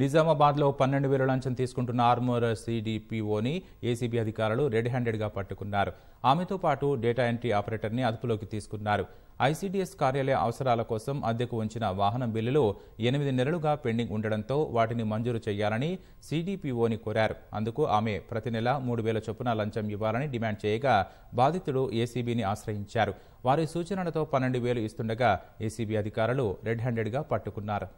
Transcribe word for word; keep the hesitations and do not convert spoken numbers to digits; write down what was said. నిజామాబాద్ లో పన్నెండు వేల లంచం తీసుకుంటున్న ఆర్మూర్ సీడీపీఓని ఏసీబీ అధికారులు రెడ్ హ్యాండెడ్ గా పట్టుకున్నారు. ఆమెతో పాటు డేటా ఎంట్రీ ఆపరేటర్ ని అదుపులోకి తీసుకున్నారు. ఐసీడీఎస్ కార్యాలయ అవసరాల కోసం అద్దెకు ఉంచిన వాహనం బిల్లులు ఎనిమిది నెలలుగా పెండింగ్ ఉండడంతో వాటిని మంజూరు చేయాలని సీడీపీఓని కోరారు. అందుకు ఆమె ప్రతి నెల మూడు వేల చొప్పున లంచం ఇవ్వాలని డిమాండ్ చేయగా బాధితుడు ఏసీబీని ఆశ్రయించారు. వారి సూచనలతో పన్నెండు వేలు ఇస్తుండగా ఏసీబీ అధికారులు రెడ్ హ్యాండెడ్ గా పట్టుకున్నారు.